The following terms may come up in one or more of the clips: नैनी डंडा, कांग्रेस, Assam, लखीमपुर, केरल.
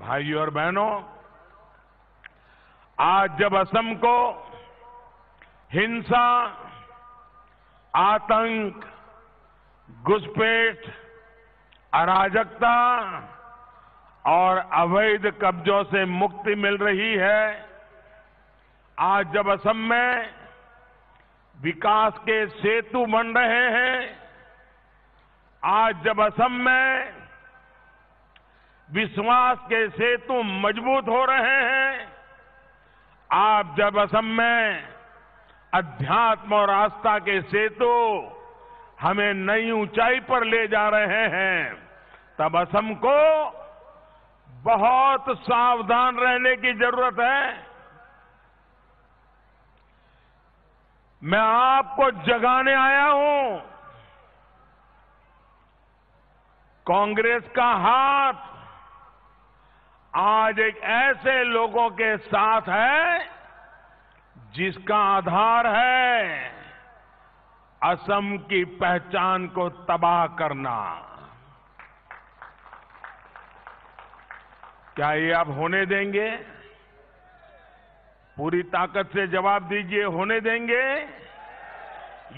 भाइयों और बहनों, आज जब असम को हिंसा, आतंक, घुसपैठ, अराजकता और अवैध कब्जों से मुक्ति मिल रही है, आज जब असम में विकास के सेतु बन रहे हैं, आज जब असम में विश्वास के सेतु मजबूत हो रहे हैं, आप जब असम में अध्यात्म और आस्था के सेतु हमें नई ऊंचाई पर ले जा रहे हैं, तब असम को बहुत सावधान रहने की जरूरत है। मैं आपको जगाने आया हूं। कांग्रेस का हाथ आज एक ऐसे लोगों के साथ है जिसका आधार है असम की पहचान को तबाह करना। क्या ये आप होने देंगे? पूरी ताकत से जवाब दीजिए, होने देंगे?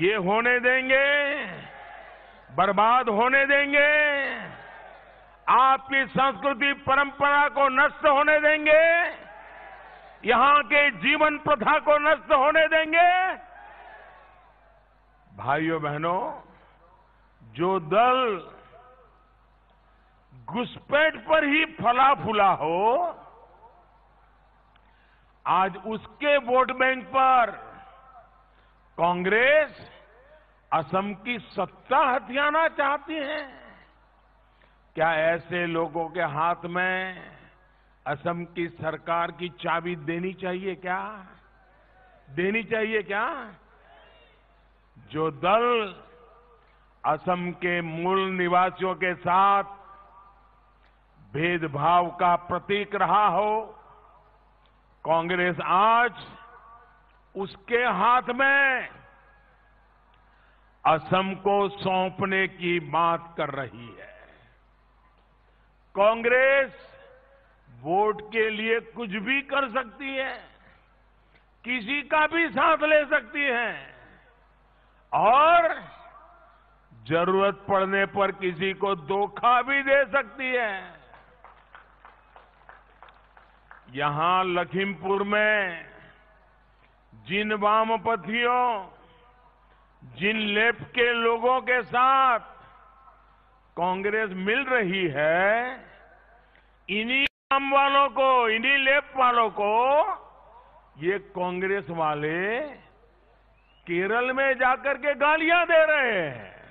ये होने देंगे? बर्बाद होने देंगे? आपकी संस्कृति परंपरा को नष्ट होने देंगे? यहां के जीवन प्रथा को नष्ट होने देंगे? भाइयों बहनों, जो दल घुसपैठ पर ही फला फूला हो, आज उसके वोट बैंक पर कांग्रेस असम की सत्ता हथियाना चाहती है। क्या ऐसे लोगों के हाथ में असम की सरकार की चाबी देनी चाहिए क्या? देनी चाहिए क्या? जो दल असम के मूल निवासियों के साथ भेदभाव का प्रतीक रहा हो, कांग्रेस आज उसके हाथ में असम को सौंपने की बात कर रही है। कांग्रेस वोट के लिए कुछ भी कर सकती है, किसी का भी साथ ले सकती है और जरूरत पड़ने पर किसी को धोखा भी दे सकती है। यहां लखीमपुर में जिन वामपंथियों, जिन लेफ्ट के लोगों के साथ कांग्रेस मिल रही है, इन्हीं वाम वालों को, इन्हीं लेफ्ट वालों को ये कांग्रेस वाले केरल में जाकर के गालियां दे रहे हैं।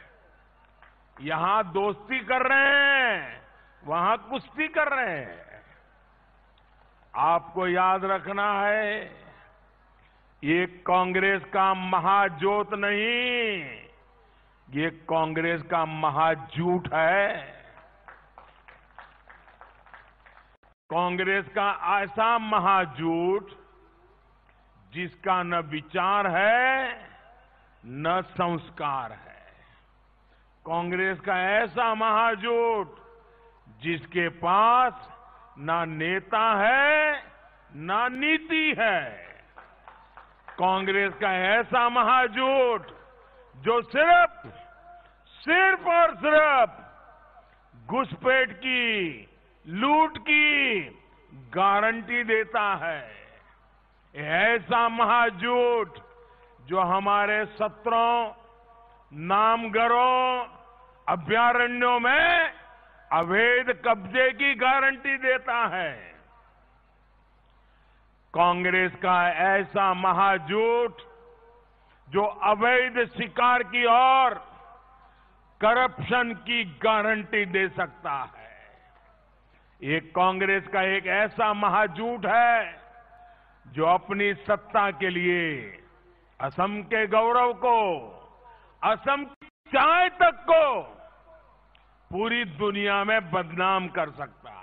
यहां दोस्ती कर रहे हैं, वहां कुश्ती कर रहे हैं। आपको याद रखना है, ये कांग्रेस का महाजोत नहीं, ये कांग्रेस का महाझूठ है। कांग्रेस का ऐसा महाझूठ जिसका न विचार है न संस्कार है। कांग्रेस का ऐसा महाजोट जिसके पास ना नेता है ना नीति है। कांग्रेस का ऐसा महाजोट जो सिर्फ और सिर्फ घुसपैठ की, लूट की गारंटी देता है। ऐसा महाजोट जो हमारे सत्रों, नामघरों, अभ्यारण्यों में अवैध कब्जे की गारंटी देता है। कांग्रेस का ऐसा महाजोट जो अवैध शिकार की और करप्शन की गारंटी दे सकता है। ये कांग्रेस का एक ऐसा महाजोट है जो अपनी सत्ता के लिए असम के गौरव को, असम की चाय तक को पूरी दुनिया में बदनाम कर सकता है।